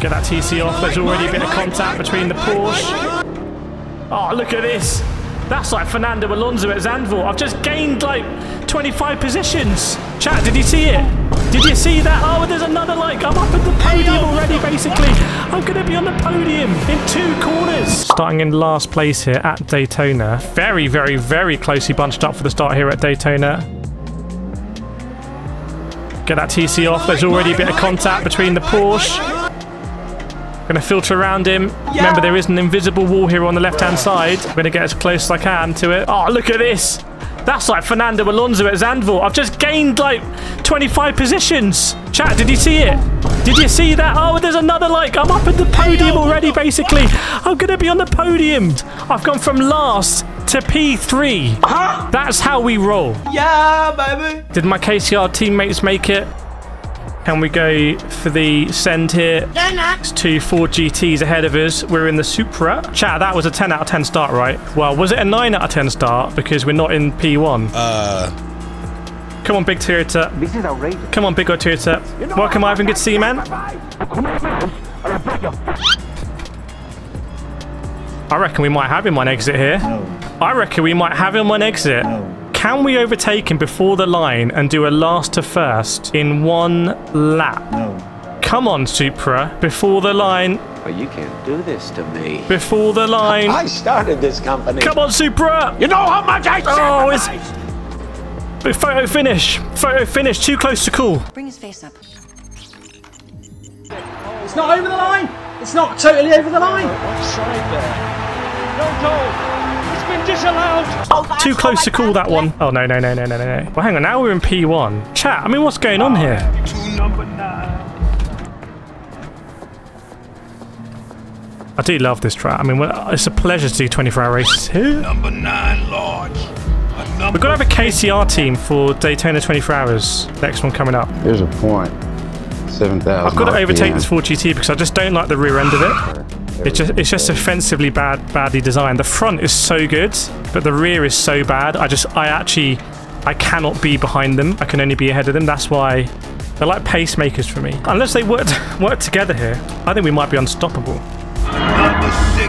Get that TC off. There's already a bit of contact between the Porsche. Oh, look at this. That's like Fernando Alonso at Zandvoort. I've just gained like 25 positions. Chat, did you see it? Did you see that? Oh, there's another like, I'm up at the podium already, basically. I'm going to be on the podium in two corners. Starting in last place here at Daytona. Very, very, very closely bunched up for the start here at Daytona. Get that TC off. There's already a bit of contact between the Porsche. Going to filter around him. Yeah. Remember, there is an invisible wall here on the left-hand side. I'm going to get as close as I can to it. Oh, look at this. That's like Fernando Alonso at Zandvoort. I've just gained like 25 positions. Chat, did you see it? Did you see that? Oh, there's another like, I'm up at the podium already, basically. I'm going to be on the podium. I've gone from last to P3. Uh-huh. That's how we roll. Yeah, baby. Did my KCR teammates make it? And we go for the send here. It's two Ford GTs ahead of us. We're in the Supra. Chat, that was a 10 out of 10 start, right? Well, was it a 9 out of 10 start? Because we're not in P1. Come on, Big Toyota. This is outrageous. Come on, Big Toyota. You know, welcome, Ivan. Good to see you, man. I reckon we might have him on exit here. No. I reckon we might have him on exit. No. Can we overtake him before the line and do a last to first in one lap? No. Come on, Supra. Before the line. Well, you can't do this to me. Before the line. I started this company. Come on, Supra. You know how much I sacrificed. It's photo finish. Photo finish. Too close to call. Bring his face up. It's not over the line. It's not totally over the line. Offside there. No goal. Oh, too close to call that one. Oh, no, no, no, no, no, no. Well, hang on. Now we're in P1. Chat, I mean, what's going on here? I do love this track. I mean, it's a pleasure to do 24-hour races here. Number 9 large. We've got to have a KCR team for Daytona 24 hours. Next one coming up. Here's a point. 7,000. I've got to overtake this Ford GT because I just don't like the rear end of it. It's just offensively badly designed. The front is so good, but the rear is so bad. I cannot be behind them. I can only be ahead of them. That's why they're like pacemakers for me. Unless they work together here, I think we might be unstoppable.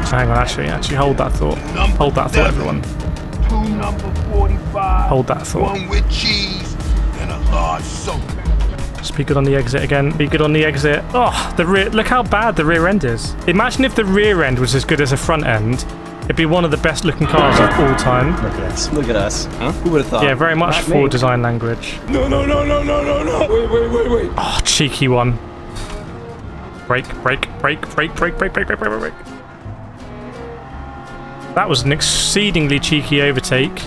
Hang on, actually, hold that thought. Hold that thought, everyone. Hold that thought. One with cheese and a large soap. Just be good on the exit again. Be good on the exit. Oh, the rear. Look how bad the rear end is. Imagine if the rear end was as good as the front end. It'd be one of the best looking cars of all time. Look at us. Look at us. Huh? Who would have thought? Yeah, very much Ford design language. No, no, no, no, no, no, no. Wait, wait, wait, wait. Oh, cheeky one. Brake, brake, brake, brake, brake, brake, brake, brake, brake, brake. That was an exceedingly cheeky overtake.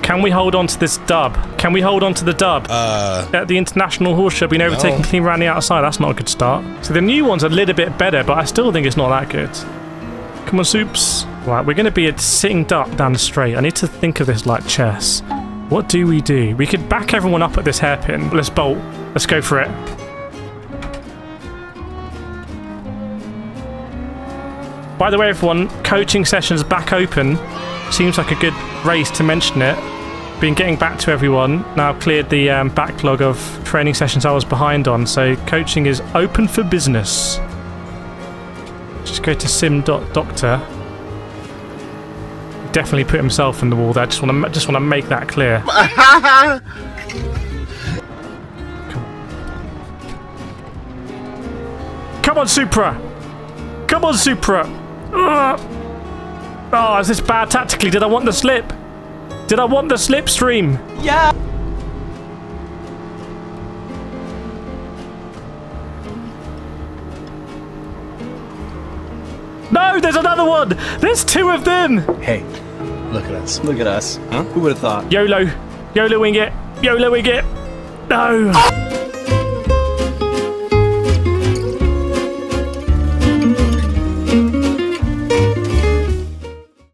Can we hold on to this dub? Can we hold on to the dub? At the International Horse Show, been overtaken clean around the outside. That's not a good start. So the new one's a little bit better, but I still think it's not that good. Come on, Soups. Right, we're going to be a sitting duck down the straight. I need to think of this like chess. What do we do? We could back everyone up at this hairpin. Let's bolt. Let's go for it. By the way, everyone, coaching sessions back open. Seems like a good race to mention it. Been getting back to everyone. Now I've cleared the backlog of training sessions I was behind on, so coaching is open for business. Just go to sim.doctor. Definitely put himself in the wall there. Just want to make that clear. Come on, Supra. Come on, Supra. Oh, is this bad tactically? Did I want the slip? Did I want the slipstream? Yeah. No, there's another one. There's two of them. Hey, look at us. Look at us. Huh? Who would have thought? YOLO. YOLOing it. YOLOing it. No. Oh.